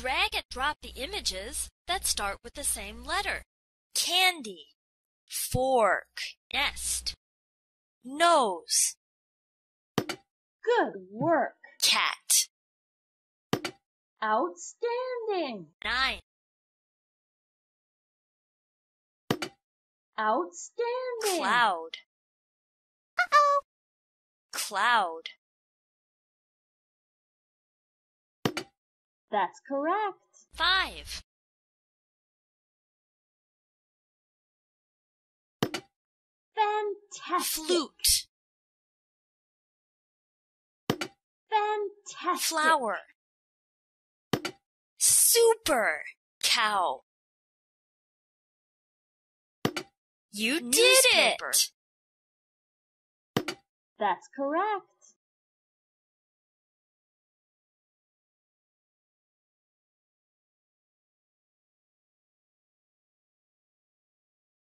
drag and drop the images that start with the same letter. Candy, fork, nest, nose. Good work. Cat. Outstanding. 9. Outstanding. Cloud. Uh-oh. Cloud. That's correct. 5. Fantastic. Flute. Fantastic. Flower. Super. Cow. You did it! That's correct.